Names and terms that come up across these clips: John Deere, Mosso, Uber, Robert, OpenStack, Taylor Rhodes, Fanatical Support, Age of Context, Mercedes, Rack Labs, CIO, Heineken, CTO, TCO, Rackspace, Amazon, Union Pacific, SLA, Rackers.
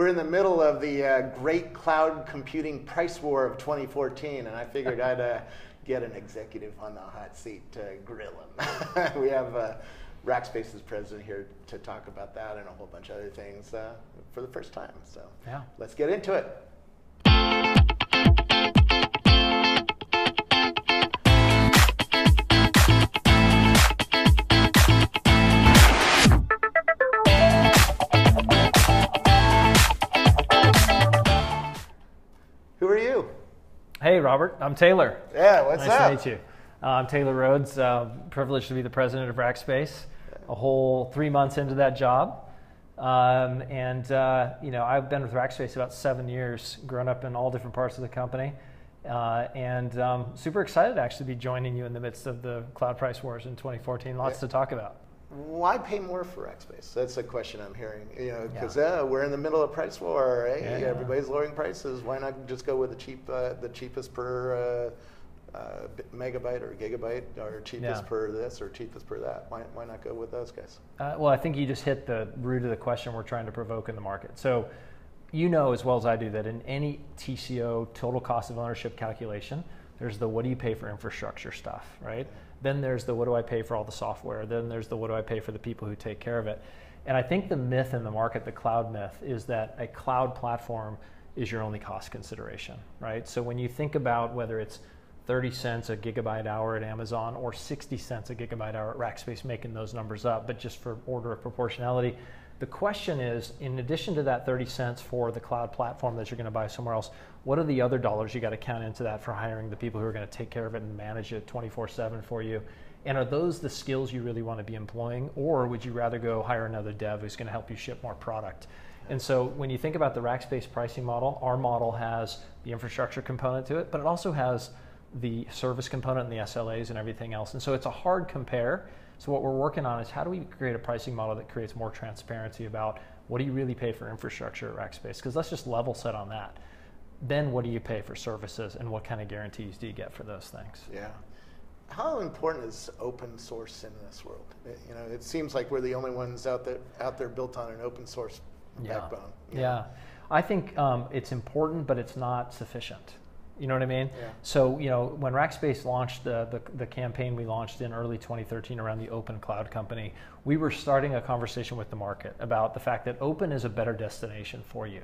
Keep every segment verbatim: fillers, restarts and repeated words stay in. we're in the middle of the uh, great cloud computing price war of twenty fourteen, and I figured I'd uh, get an executive on the hot seat to grill him. We have uh, Rackspace's president here to talk about that and a whole bunch of other things uh, for the first time. So yeah. Let's get into it. Hey, Robert. I'm Taylor. Yeah, what's nice up? Nice to meet you. Uh, I'm Taylor Rhodes, uh, privileged to be the president of Rackspace, a whole three months into that job. Um, and, uh, you know, I've been with Rackspace about seven years, grown up in all different parts of the company. Uh, and um, super excited to actually be joining you in the midst of the cloud price wars in twenty fourteen. Lots yeah. to talk about. Why pay more for Rackspace? That's a question I'm hearing. You know, because yeah. uh, we're in the middle of price war. Eh? Yeah, yeah. Everybody's lowering prices. Why not just go with the cheap, uh, the cheapest per uh, uh, megabyte or gigabyte, or cheapest yeah. per this or cheapest per that? Why, why not go with those guys? Uh, well, I think you just hit the root of the question we're trying to provoke in the market. So, you know as well as I do that in any T C O, total cost of ownership calculation, there's the what do you pay for infrastructure stuff, right? Yeah. Then there's the what do I pay for all the software? Then there's the what do I pay for the people who take care of it? And I think the myth in the market, the cloud myth, is that a cloud platform is your only cost consideration, right? So when you think about whether it's thirty cents a gigabyte hour at Amazon or sixty cents a gigabyte hour at Rackspace, making those numbers up, but just for order of proportionality, the question is, in addition to that thirty cents for the cloud platform that you're going to buy somewhere else, what are the other dollars you got to count into that for hiring the people who are going to take care of it and manage it twenty-four seven for you? And are those the skills you really want to be employing? Or would you rather go hire another dev who's going to help you ship more product? And so when you think about the Rackspace pricing model, our model has the infrastructure component to it, but it also has the service component and the S L As and everything else. And so it's a hard compare. So what we're working on is how do we create a pricing model that creates more transparency about what do you really pay for infrastructure at Rackspace? Because let's just level set on that. Then what do you pay for services and what kind of guarantees do you get for those things? Yeah. How important is open source in this world? It, you know, it seems like we're the only ones out there out there built on an open source yeah. backbone. Yeah. yeah. I think um, it's important, but it's not sufficient. You know what I mean? Yeah. So, you know, when Rackspace launched the, the the campaign we launched in early twenty thirteen around the Open Cloud Company, we were starting a conversation with the market about the fact that open is a better destination for you.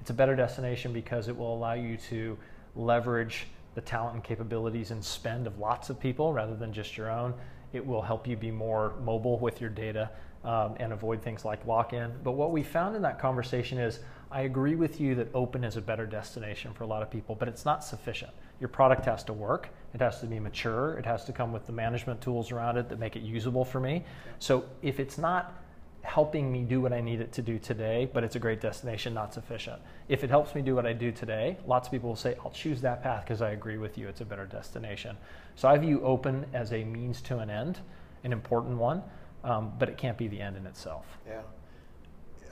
It's a better destination because it will allow you to leverage the talent and capabilities and spend of lots of people rather than just your own. It will help you be more mobile with your data um, and avoid things like lock-in. But what we found in that conversation is, I agree with you that open is a better destination for a lot of people, but it's not sufficient. Your product has to work. It has to be mature. It has to come with the management tools around it that make it usable for me. So if it's not helping me do what I need it to do today, but it's a great destination, not sufficient. If it helps me do what I do today, lots of people will say, I'll choose that path because I agree with you. It's a better destination. So I view open as a means to an end, an important one, um, but it can't be the end in itself. Yeah.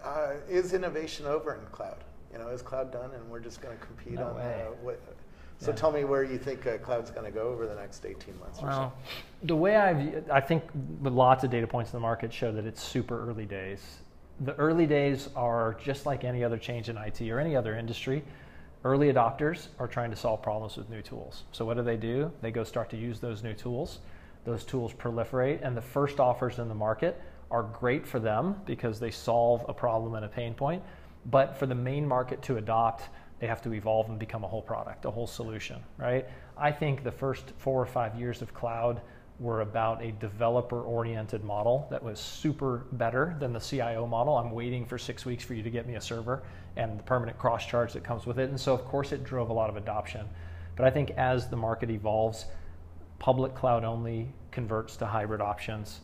Uh, is innovation over in cloud? You know, is cloud done and we're just going to compete no on uh, what? So yeah. tell me where you think uh, cloud's going to go over the next eighteen months or well, so. The way I've, I think lots of data points in the market show that it's super early days. The early days are just like any other change in I T or any other industry. Early adopters are trying to solve problems with new tools. So what do they do? They go start to use those new tools. Those tools proliferate, and the first offers in the market are great for them because they solve a problem and a pain point. But for the main market to adopt, they have to evolve and become a whole product, a whole solution, right? I think the first four or five years of cloud were about a developer-oriented model that was super better than the C I O model. I'm waiting for six weeks for you to get me a server and the permanent cross-charge that comes with it. And so, of course, it drove a lot of adoption. But I think as the market evolves, public cloud only converts to hybrid options.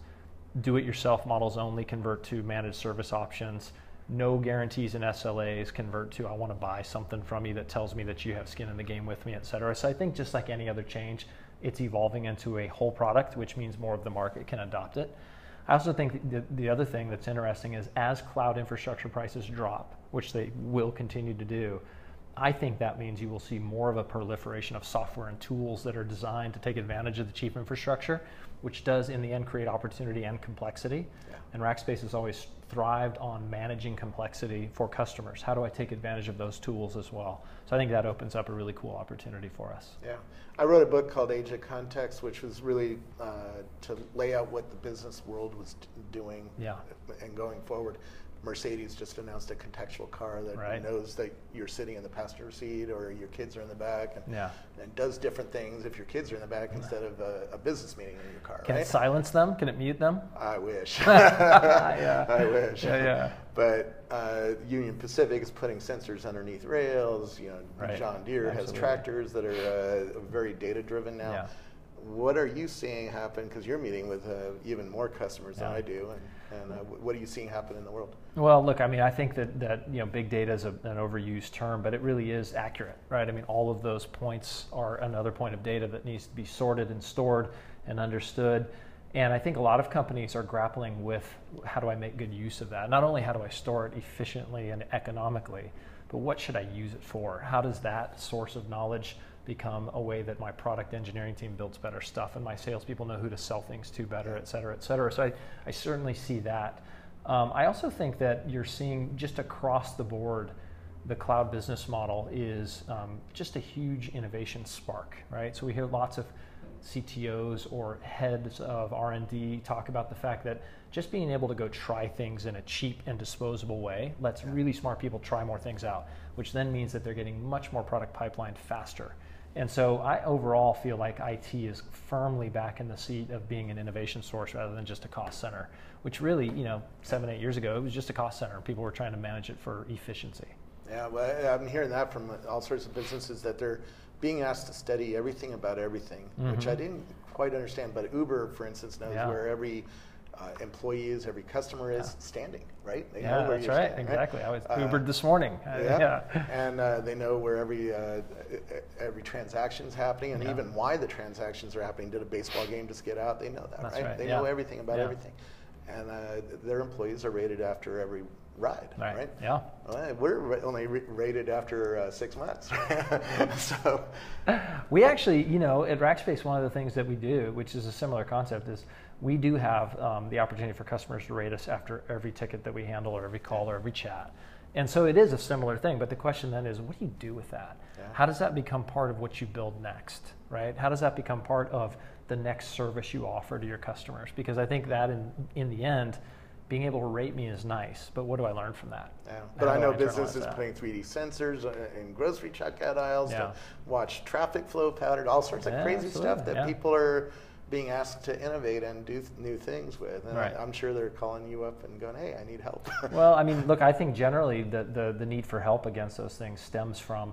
Do-it-yourself models only convert to managed service options. No guarantees and S L As convert to I want to buy something from you that tells me that you have skin in the game with me, et cetera. So I think just like any other change, it's evolving into a whole product, which means more of the market can adopt it. I also think the, the other thing that's interesting is as cloud infrastructure prices drop, which they will continue to do, I think that means you will see more of a proliferation of software and tools that are designed to take advantage of the cheap infrastructure, which does in the end create opportunity and complexity. Yeah. And Rackspace has always thrived on managing complexity for customers. How do I take advantage of those tools as well? So I think that opens up a really cool opportunity for us. Yeah, I wrote a book called Age of Context, which was really uh, to lay out what the business world was doing yeah. and going forward. Mercedes just announced a contextual car that right. knows that you're sitting in the passenger seat or your kids are in the back and, yeah. and does different things if your kids are in the back instead of a, a business meeting in your car. Can right? it silence them? Can it mute them? I wish. yeah. I wish. Yeah, yeah. But uh, Union Pacific is putting sensors underneath rails. You know, right. John Deere Absolutely. Has tractors that are uh, very data-driven now. Yeah. What are you seeing happen? Because you're meeting with uh, even more customers yeah. than I do, and, and uh, what are you seeing happen in the world? Well, look, I mean, I think that, that you know, big data is a, an overused term, but it really is accurate, right? I mean, all of those points are another point of data that needs to be sorted and stored and understood. And I think a lot of companies are grappling with how do I make good use of that? Not only how do I store it efficiently and economically, but what should I use it for? How does that source of knowledge become a way that my product engineering team builds better stuff and my salespeople know who to sell things to better, et cetera, et cetera. So I, I certainly see that. Um, I also think that you're seeing just across the board, the cloud business model is um, just a huge innovation spark, right? So we hear lots of C T Os or heads of R and D talk about the fact that just being able to go try things in a cheap and disposable way lets really smart people try more things out, which then means that they're getting much more product pipeline faster. And so I overall feel like I T is firmly back in the seat of being an innovation source rather than just a cost center, which really, you know, seven, eight years ago, it was just a cost center. People were trying to manage it for efficiency. Yeah, well, I'm hearing that from all sorts of businesses that they're being asked to study everything about everything, mm-hmm. which I didn't quite understand, but Uber, for instance, knows yeah. where every uh, employee is, every customer is yeah. standing, right? They yeah, know where that's you're right, standing, exactly. Right? I was uh, Ubered this morning. Yeah, yeah. and uh, they know where every uh, every transaction's happening, and yeah. even why the transactions are happening. Did a baseball game just get out? They know that, right? right? They yeah. know everything about yeah. everything, and uh, their employees are rated after every ride, right? right? Yeah. Well, we're only re rated after uh, six months. so we actually, you know, at Rackspace, one of the things that we do, which is a similar concept, is we do have um, the opportunity for customers to rate us after every ticket that we handle or every call or every chat. And so it is a similar thing, but the question then is, what do you do with that? Yeah. How does that become part of what you build next, right? How does that become part of the next service you offer to your customers? Because I think that in, in the end, being able to rate me is nice, but what do I learn from that? Yeah. But I know businesses putting three D sensors in grocery checkout aisles yeah. to watch traffic flow pattern, all sorts yeah, of crazy absolutely. Stuff that yeah. people are being asked to innovate and do th new things with. And right. I, I'm sure they're calling you up and going, hey, I need help. Well, I mean, look, I think generally the, the, the need for help against those things stems from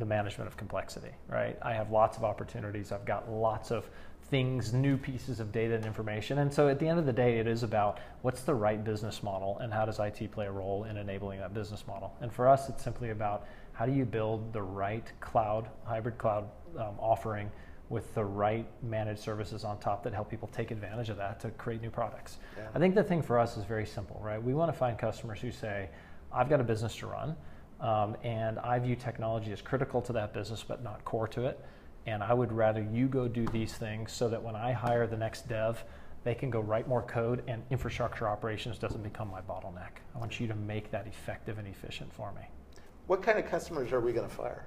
the management of complexity, right? I have lots of opportunities. I've got lots of things, new pieces of data and information. And so at the end of the day, it is about what's the right business model and how does I T play a role in enabling that business model? And for us, it's simply about how do you build the right cloud, hybrid cloud um, offering with the right managed services on top that help people take advantage of that to create new products. Yeah. I think the thing for us is very simple, right? We want to find customers who say, I've got a business to run um, and I view technology as critical to that business, but not core to it. And I would rather you go do these things so that when I hire the next dev, they can go write more code and infrastructure operations doesn't become my bottleneck. I want you to make that effective and efficient for me. What kind of customers are we going to fire?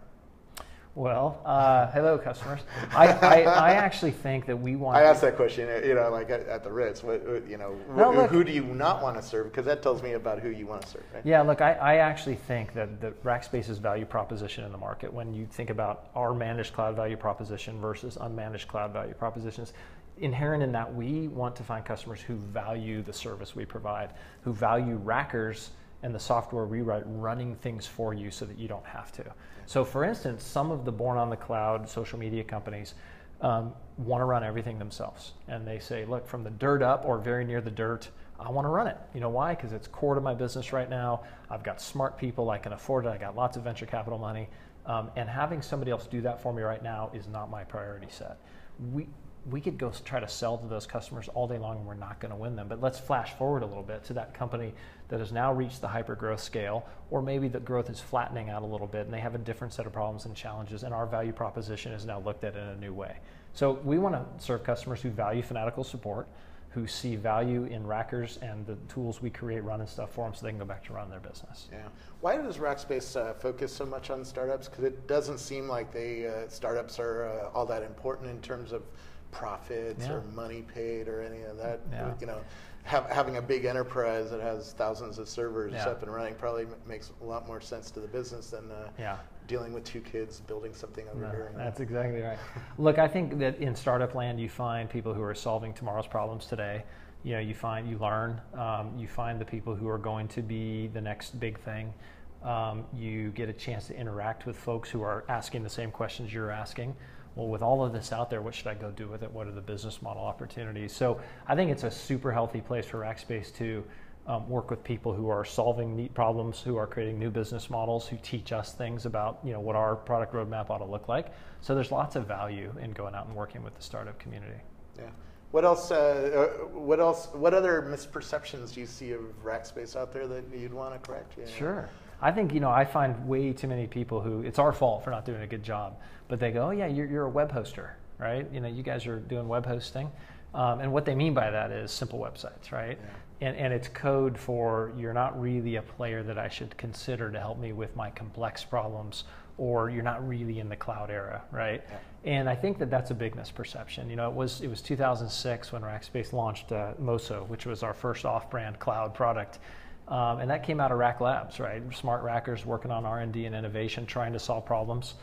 Well, uh, hello, customers. I, I, I actually think that we want. I asked that question, you know, like at, at the Ritz. What, what, you know, no, wh look, who do you not want to serve? Because that tells me about who you want to serve. Right? Yeah, look, I, I actually think that the Rackspace's value proposition in the market, when you think about our managed cloud value proposition versus unmanaged cloud value propositions, inherent in that we want to find customers who value the service we provide, who value Rackers and the software we write running things for you so that you don't have to. So for instance, some of the born on the cloud social media companies um, want to run everything themselves. And they say, look, from the dirt up or very near the dirt, I want to run it. You know why? Because it's core to my business right now. I've got smart people, I can afford it, I got lots of venture capital money. Um, and having somebody else do that for me right now is not my priority set. We, we could go try to sell to those customers all day long and we're not going to win them. But let's flash forward a little bit to that company that has now reached the hyper growth scale, or maybe the growth is flattening out a little bit and they have a different set of problems and challenges, and our value proposition is now looked at in a new way. So we want to serve customers who value fanatical support, who see value in Rackers and the tools we create, run and stuff for them, so they can go back to run their business. Yeah. Why does Rackspace uh, focus so much on startups? Because it doesn't seem like they uh, startups are uh, all that important in terms of profits yeah. or money paid or any of that. Yeah. You know, have, having a big enterprise that has thousands of servers yeah. up and running probably m makes a lot more sense to the business than uh, yeah. dealing with two kids building something over no, here. That's exactly right. Look, I think that in startup land, you find people who are solving tomorrow's problems today. You know, you find, you learn, um, you find the people who are going to be the next big thing. Um, you get a chance to interact with folks who are asking the same questions you're asking. Well, with all of this out there, what should I go do with it? What are the business model opportunities? So I think it's a super healthy place for Rackspace to um, work with people who are solving neat problems, who are creating new business models, who teach us things about, you know, what our product roadmap ought to look like. So there's lots of value in going out and working with the startup community. Yeah. What else, uh, what else, what other misperceptions do you see of Rackspace out there that you'd want to correct? Yeah. Sure. I think, you know, I find way too many people who, it's our fault for not doing a good job, but they go, oh yeah, you're, you're a web hoster, right? You know, you guys are doing web hosting. Um, and what they mean by that is simple websites, right? Yeah. And, and it's code for, you're not really a player that I should consider to help me with my complex problems, or you're not really in the cloud era, right? Yeah. And I think that that's a big misperception. You know, it was, it was two thousand six when Rackspace launched uh, Mosso, which was our first off-brand cloud product. Um, and that came out of Rack Labs, right? Smart Rackers working on R and D and innovation, trying to solve problems.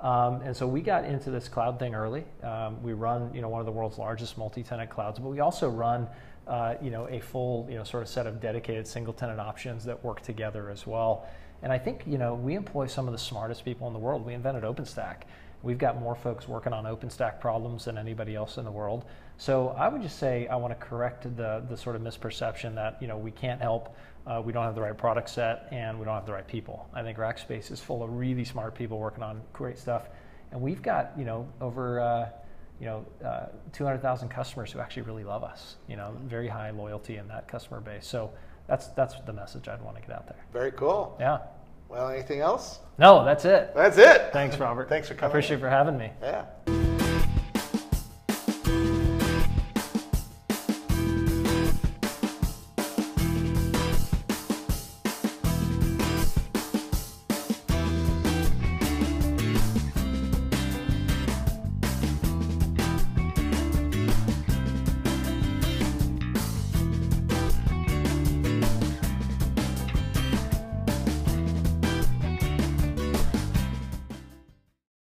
Um, and so we got into this cloud thing early. Um, we run, you know, one of the world's largest multi-tenant clouds, but we also run, uh, you know, a full, you know, sort of set of dedicated single-tenant options that work together as well. And I think, you know, we employ some of the smartest people in the world. We invented OpenStack. We've got more folks working on OpenStack problems than anybody else in the world. So I would just say I want to correct the, the sort of misperception that, you know, we can't help, uh, we don't have the right product set, and we don't have the right people. I think Rackspace is full of really smart people working on great stuff. And we've got, you know, over uh, you know, uh, two hundred thousand customers who actually really love us. You know, very high loyalty in that customer base. So that's, that's the message I'd want to get out there. Very cool. Yeah. Well, anything else? No, that's it. That's it. Thanks, Robert. Thanks for coming. I appreciate you for having me. Yeah.